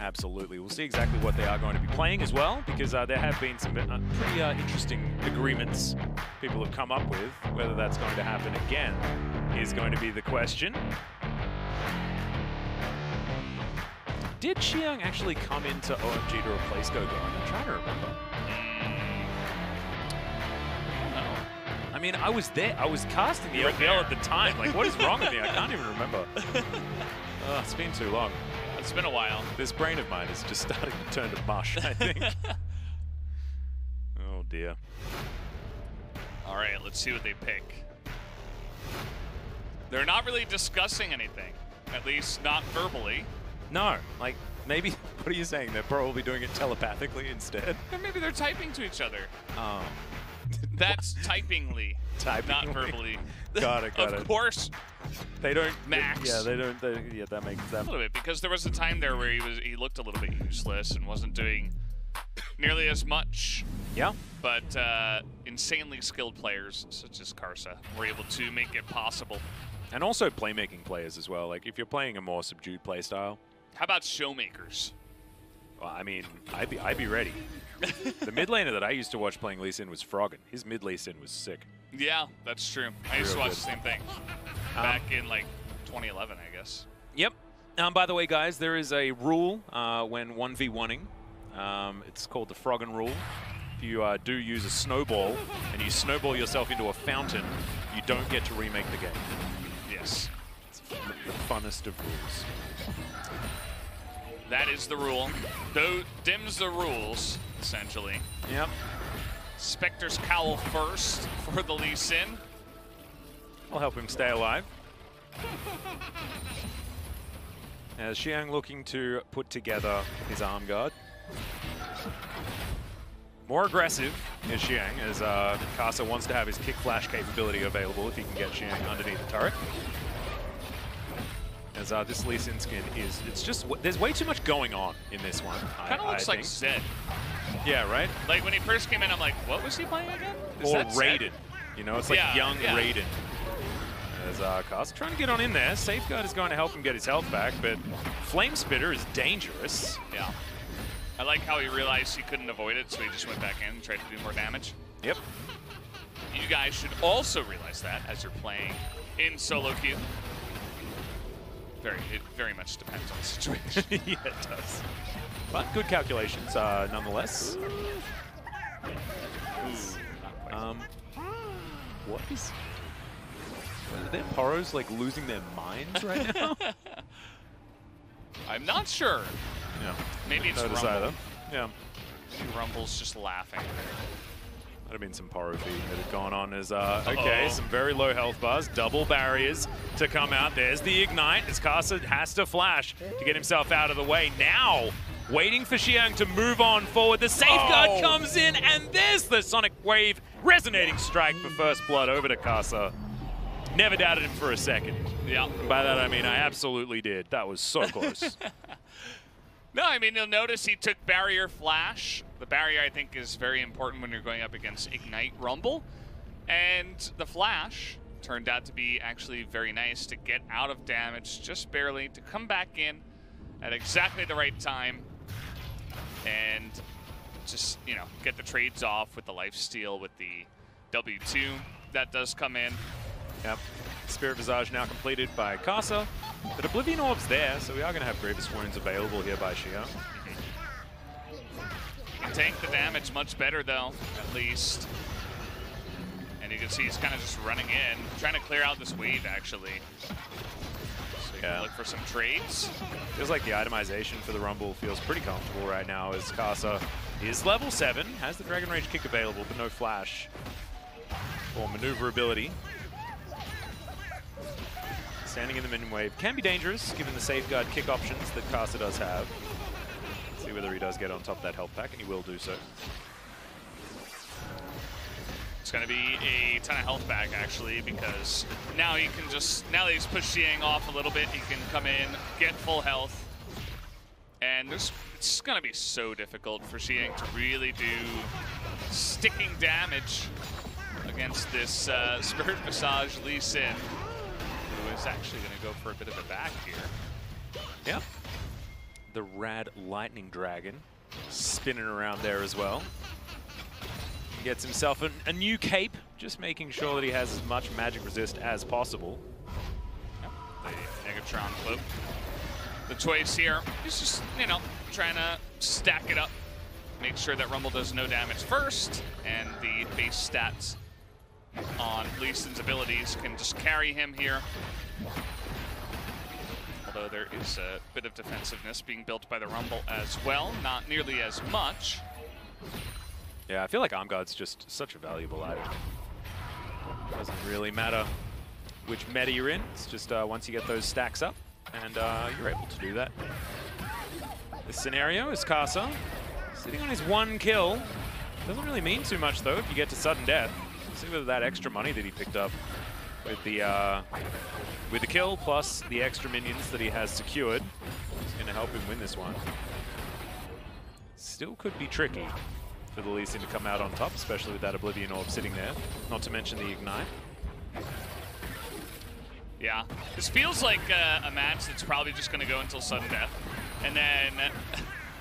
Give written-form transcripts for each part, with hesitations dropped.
Absolutely. We'll see exactly what they are going to be playing as well, because there have been some pretty interesting agreements people have come up with. Whether that's going to happen again is going to be the question. Did Xiyang actually come into OMG to replace Gogo? I'm trying to remember. I mean, I was there. I was casting the OPL at the time. Like, what is wrong with me? I can't even remember. It's been too long. It's been a while. This brain of mine is just starting to turn to mush, I think. Oh, dear. All right, let's see what they pick. They're not really discussing anything, at least not verbally. No, like, maybe, what are you saying? They're probably doing it telepathically instead. Or maybe they're typing to each other. Oh. That's typingly, not verbally. Got it. Of course, they don't. Max. Yeah, they don't. Yeah, that makes sense. A little bit, because there was a time there where he looked a little bit useless and wasn't doing nearly as much. Yeah. But insanely skilled players such as Karsa were able to make it possible. And also playmaking players as well. Like if you're playing a more subdued play style. How about showmakers? Well, I mean, I'd be ready. The mid laner that I used to watch playing Lee Sin was Froggen. His mid Lee Sin was sick. Yeah, that's true. I used to watch the same thing back in like 2011, I guess. Yep. By the way, guys, there is a rule when 1v1ing. It's called the Froggen rule. If you do use a snowball and you snowball yourself into a fountain, you don't get to remake the game. Yes. It's the funnest of rules. That is the rule. Though dims the rules, essentially. Yep. Spectre's Cowl first for the Lee Sin. I'll help him stay alive. As Xiyang looking to put together his arm guard. More aggressive is Xiyang, as Karsa wants to have his kick flash capability available if he can get Xiyang underneath the turret. As this Lee Sin skin is, it's just, there's way too much going on in this one. Kind of looks like Zed. Yeah, right? Like when he first came in, I'm like, what was he playing again? Is or Raiden. Zed? You know, it's like young Raiden. As Karsa trying to get on in there. Safeguard is going to help him get his health back, but Flame Spitter is dangerous. Yeah. I like how he realized he couldn't avoid it, so he just went back in and tried to do more damage. Yep. You guys should also realize that as you're playing in solo queue. It very much depends on the situation. Yeah, it does. But good calculations, nonetheless. Ooh, what is... Are their Poros, like, losing their minds right now? I'm not sure. Yeah. Maybe it's Rumble. Either. Yeah. Maybe Rumble's just laughing. Might have been some Poro feeding that had gone on as, okay, some very low health bars, double barriers to come out. There's the Ignite as Karsa has to flash to get himself out of the way. Now, waiting for Xiyang to move on forward. The Safeguard comes in, and there's the Sonic Wave resonating strike for first blood over to Karsa. Never doubted him for a second. Yeah. By that, I mean, I absolutely did. That was so close. No, I mean, you'll notice he took barrier flash. The barrier, I think, is very important when you're going up against Ignite Rumble. And the flash turned out to be actually very nice to get out of damage just barely, to come back in at exactly the right time and just, you know, get the trades off with the lifesteal, with the W2 that does come in. Yep. Spirit Visage now completed by Karsa. But Oblivion Orb's there, so we are going to have Grievous Wounds available here by Xiyang. He can tank the damage much better, though, at least. And you can see he's kind of just running in, trying to clear out this wave, actually. So you can look for some trades. Feels like the itemization for the Rumble feels pretty comfortable right now, as Karsa is level 7, has the Dragon Rage Kick available, but no flash or maneuverability. Standing in the minimum wave can be dangerous, given the Safeguard kick options that Karsa does have. Let's see whether he does get on top of that health pack, and he will do so. It's going to be a ton of health back, actually, because now he can just, now that he's pushed Xiyang off a little bit, he can come in, get full health, and it's going to be so difficult for Xiyang to really do sticking damage against this Spirit Visage Lee Sin. Is actually going to go for a bit of a back here. Yeah. the Rad Lightning Dragon spinning around there as well. He gets himself a new cape, just making sure that he has as much magic resist as possible. Yep. The Negatron cloak. The Twaves here, he's just, you know, trying to stack it up. Make sure that Rumble does no damage first, and the base stats on Lee Sin's abilities can just carry him here. Although there is a bit of defensiveness being built by the Rumble as well, not nearly as much. Yeah, I feel like Armguard's just such a valuable item. Doesn't really matter which meta you're in, it's just once you get those stacks up, and you're able to do that. This scenario is Karsa sitting on his one kill. Doesn't really mean too much though if you get to sudden death. See whether that extra money that he picked up with the kill plus the extra minions that he has secured is going to help him win this one. Still could be tricky for the Lee Sin to come out on top, especially with that Oblivion Orb sitting there, not to mention the Ignite. Yeah, this feels like a match that's probably just going to go until sudden death, and then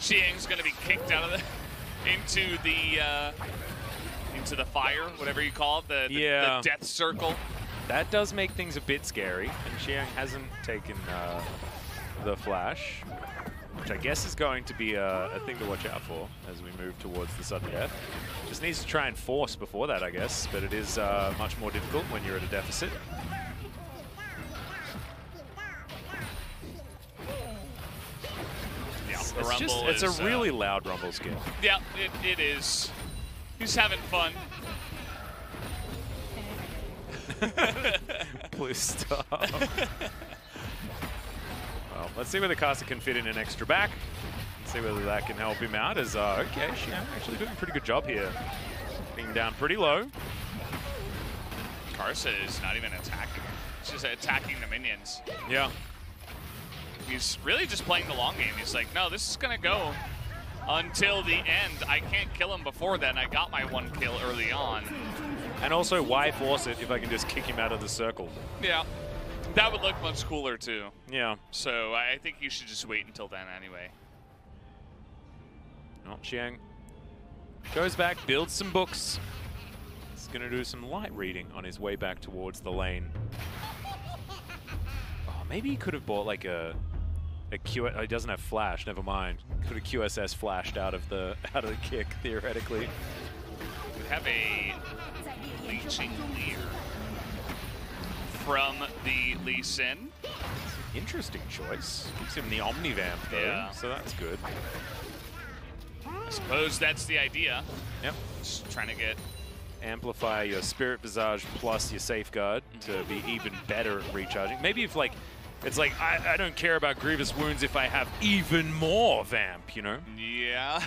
Xiyang's going to be kicked out of the into the fire, whatever you call it, the death circle. That does make things a bit scary, and Xiyang hasn't taken the flash, which I guess is going to be a thing to watch out for as we move towards the sudden death. Just needs to try and force before that, I guess, but it is much more difficult when you're at a deficit. It's a really loud Rumble skin. Yeah, it is. He's having fun. Please stop. Well, let's see whether Karsa can fit in an extra back. Let's see whether that can help him out. As okay, she's actually doing a pretty good job here. Being down pretty low. Karsa is not even attacking. She's just attacking the minions. Yeah. He's really just playing the long game. He's like, no, this is going to go until the end. I can't kill him before then. I got my one kill early on. And also, why force it if I can just kick him out of the circle? Yeah. That would look much cooler, too. Yeah. So I think you should just wait until then anyway. No, Xiyang goes back, builds some books. He's going to do some light reading on his way back towards the lane. Oh, maybe he could have bought, like, he doesn't have flash, never mind. Could have QSS flashed out of the kick, theoretically. We have a Leeching gear from the Lee Sin. Interesting choice. Gives him the Omnivamp, though, yeah. So that's good. I suppose that's the idea. Yep. Just trying to get... Amplify your Spirit Visage plus your Safeguard to be even better at recharging. Maybe if, like... It's like, I don't care about Grievous Wounds if I have even more Vamp, you know? Yeah.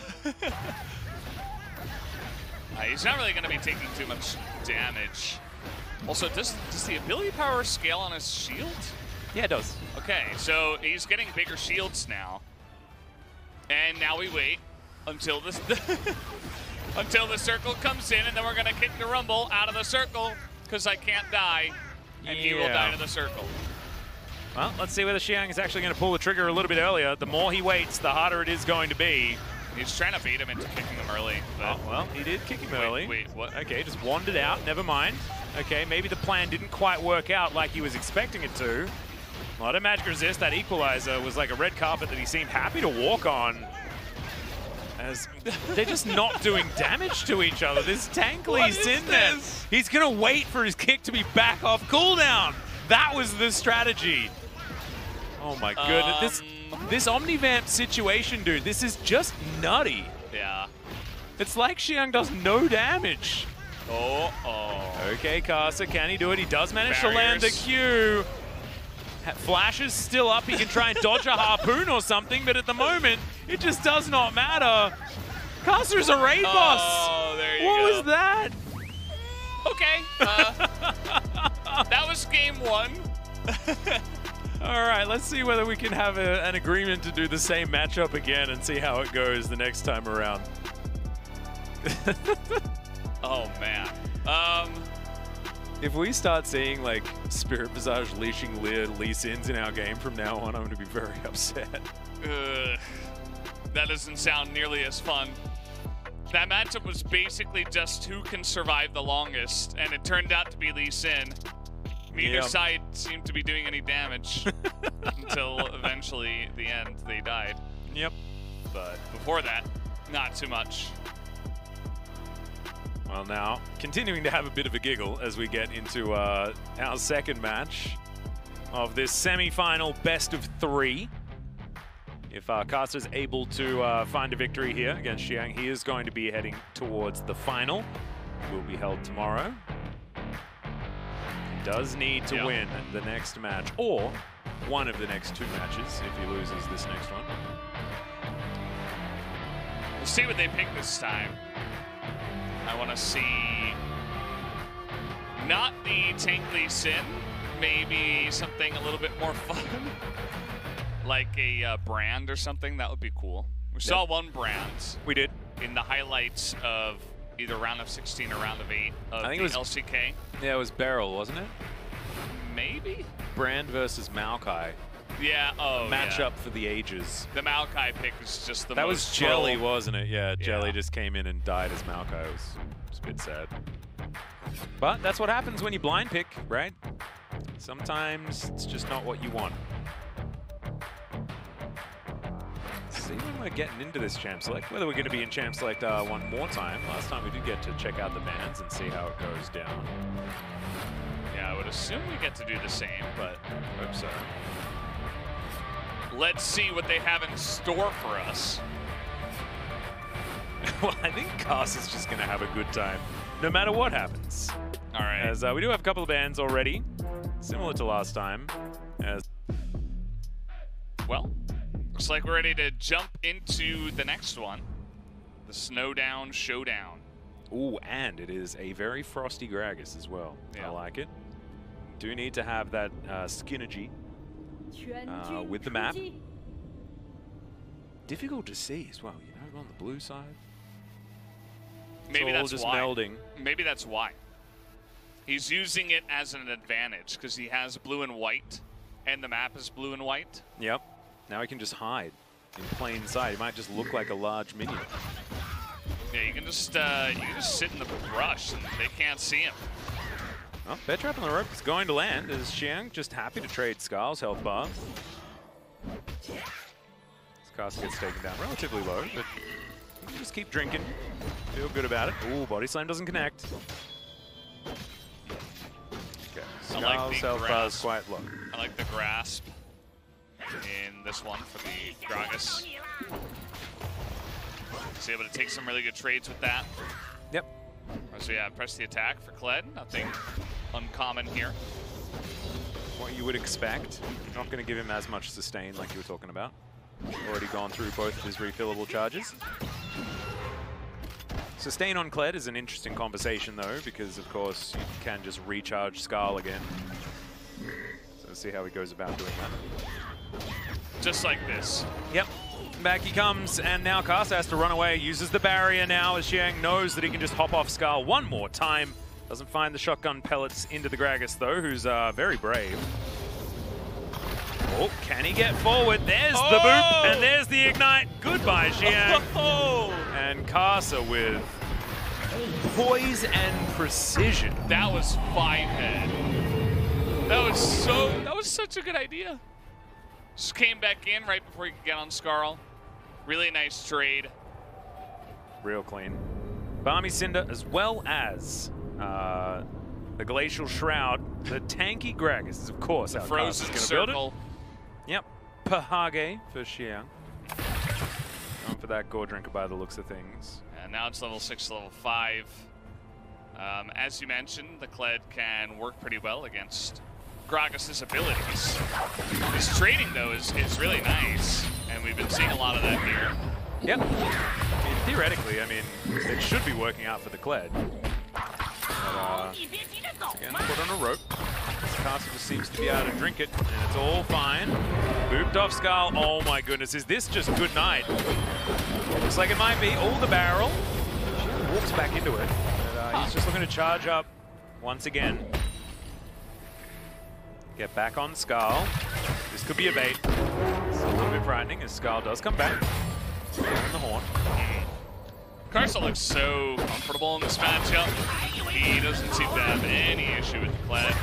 He's not really going to be taking too much damage. Also, does the ability power scale on his shield? Yeah, it does. Okay, so he's getting bigger shields now. And now we wait until this until the circle comes in, and then we're going to kick the Rumble out of the circle because I can't die, and he will die to the circle. Well, let's see whether Xiyang is actually going to pull the trigger a little bit earlier. The more he waits, the harder it is going to be. He's trying to bait him into kicking him early. But oh, well, he did kick him early. Wait, what? Okay, just wandered out. Never mind. Okay, maybe the plan didn't quite work out like he was expecting it to. A lot of magic resist. That equalizer was like a red carpet that he seemed happy to walk on. As they're just not doing damage to each other. This tank Lee's in there. He's going to wait for his kick to be back off cooldown. That was the strategy. Oh my goodness, this Omnivamp situation, dude, this is just nutty. Yeah. It's like Xiyang does no damage. Uh-oh. Okay, Karsa, can he do it? He does manage to land the Q. Flash is still up. He can try and dodge a harpoon or something, but at the moment, it just does not matter. Karsa's a raid boss. Oh, there you go. What was that? Okay. That was game one. All right, let's see whether we can have an agreement to do the same matchup again and see how it goes the next time around. Oh, man. If we start seeing like Spirit Visage leashing Lee Sin's in our game from now on, I'm going to be very upset. That doesn't sound nearly as fun. That matchup was basically just who can survive the longest, and it turned out to be Lee Sin. Neither side seemed to be doing any damage until eventually, at the end, they died. Yep. But before that, not too much. Well, now, continuing to have a bit of a giggle as we get into our second match of this semi-final best of three. If Karsa is able to find a victory here against Xiyang, he is going to be heading towards the final. It will be held tomorrow. He does need to win the next match, or one of the next two matches if he loses this next one. We'll see what they pick this time. I want to see not the tank Lee Sin, maybe something a little bit more fun. Like a Brand or something, that would be cool. We saw one Brand. We did. In the highlights of either round of 16 or round of 8 of I think it was LCK. Yeah, it was Beryl, wasn't it? Maybe? Brand versus Maokai. Yeah, oh, Matchup for the ages. The Maokai pick was just the most... That was Jelly, wasn't it? Yeah, Jelly just came in and died as Maokai. It was a bit sad. But that's what happens when you blind pick, right? Sometimes it's just not what you want. See when we're getting into this Champ Select, whether we're going to be in Champ Select one more time. Last time we did get to check out the bans and see how it goes down. Yeah, I would assume we get to do the same, but I hope so. Let's see what they have in store for us. Well, I think Karsa's just going to have a good time, no matter what happens. All right. As we do have a couple of bans already, similar to last time. As well, looks like we're ready to jump into the next one, the Snowdown Showdown. Ooh, and it is a very frosty Gragas as well. Yeah. I like it. Do need to have that synergy. With the map. Difficult to see as well, you know, on the blue side. Maybe that's just why. Melding. Maybe that's why. He's using it as an advantage because he has blue and white, and the map is blue and white. Yep. Now he can just hide in plain sight. He might just look like a large minion. Yeah, you can just sit in the brush and they can't see him. Oh, bear trap on the rope is going to land as Xiyang just happy to trade Skaarl's health bar. This Karsa gets taken down relatively low, but you just keep drinking. Feel good about it. Ooh, body slam doesn't connect. Okay, Skaarl's health bar is quite low. I like the grasp in this one for the Gragas. He's able to take some really good trades with that. Yep. So yeah, press the attack for Kled. Nothing uncommon here. What you would expect. Not going to give him as much sustain like you were talking about. Already gone through both of his refillable charges. Sustain on Kled is an interesting conversation though, because of course you can just recharge Skaarl again. So we'll see how he goes about doing that. Just like this. Yep. Back he comes, and now Karsa has to run away. Uses the barrier now as Xiyang knows that he can just hop off Skaarl one more time. Doesn't find the shotgun pellets into the Gragas though, who's very brave. Oh, can he get forward? There's the boop, and there's the ignite. Goodbye, Xiyang. And Karsa with poise and precision. That was 5-head. That was such a good idea. Just came back in right before he could get on Skaarl. Really nice trade. Real clean. Barmy Cinder as well as the Glacial Shroud. The tanky Gragas is, of course, the Frozen Circle. Yep. Pahage for Xiyang. Going for that Gore Drinker by the looks of things. And now it's level 6 to level 5. As you mentioned, the Kled can work pretty well against Gragas' abilities. His trading, though, is really nice, and we've been seeing a lot of that here. Yep. I mean, theoretically, I mean, it should be working out for the Kled. Again, put on a rope. Karsa just seems to be able to drink it, and it's all fine. Booped off Skaarl. Oh my goodness, is this just good night? Looks like it might be. All the barrel. Walks back into it. He's just looking to charge up once again. Get back on Skaarl. This could be a bait. It's a little bit frightening as Skaarl does come back. On the horn. Karsa looks so comfortable in this matchup. He doesn't seem to have any issue with the Kled.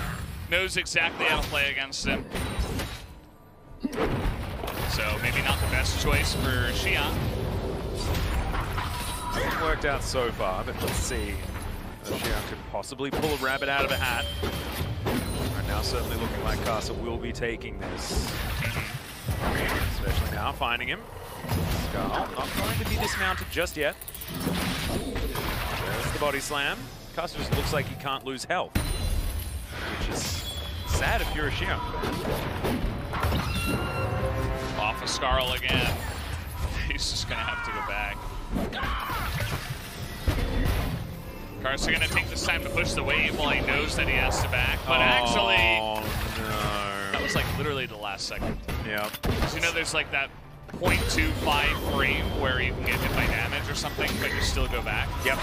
Knows exactly how to play against him. So maybe not the best choice for Xiyang. Hasn't worked out so far, but let's see if Xiyang could possibly pull a rabbit out of a hat. Right now, certainly looking like Karsa will be taking this. Especially now, finding him. Skaarl not going to be dismounted just yet. There's the body slam. Karsa just looks like he can't lose health, which is sad if you're a Xiyang fan. Off of Skaarl again. He's just going to have to go back. Karsa going to take this time to push the wave while he knows that he has to back, but actually... No. That was like literally the last second. Yeah. Because you know there's like that 0.25 frame where you can get hit by damage or something, but you still go back. Yep.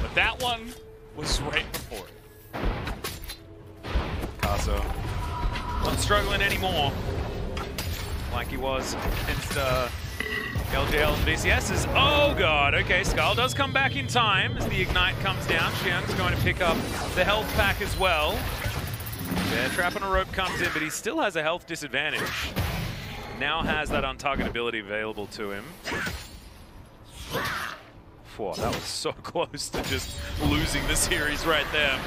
But that one was right before it. Karsa not struggling anymore like he was against LJL and VCS's. Oh god, okay, Skaarl does come back in time as the Ignite comes down. Xiang's going to pick up the health pack as well. Yeah, trap on a rope comes in, but he still has a health disadvantage. Now has that untargetability available to him. Whoa, that was so close to just losing the series right there.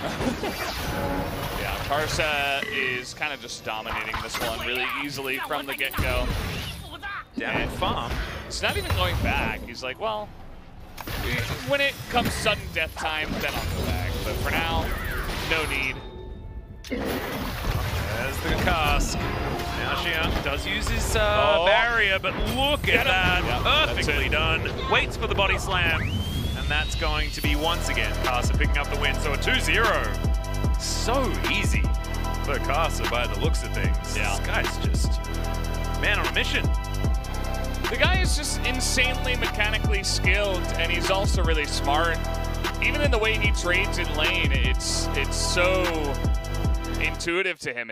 Yeah, Karsa is kind of just dominating this one really easily from the get-go. Down and farm. He's not even going back. He's like, well, when it comes sudden death time, then I'll go back. But for now, no need. There's the cask. Now Xiyang does use his barrier, but look at that. Yep, perfectly done. Waits for the body slam. And that's going to be, once again, Karsa picking up the win. So a 2-0. So easy for Karsa by the looks of things. Yeah. This guy's just man on a mission. The guy is just insanely mechanically skilled, and he's also really smart. Even in the way he trades in lane, it's so intuitive to him.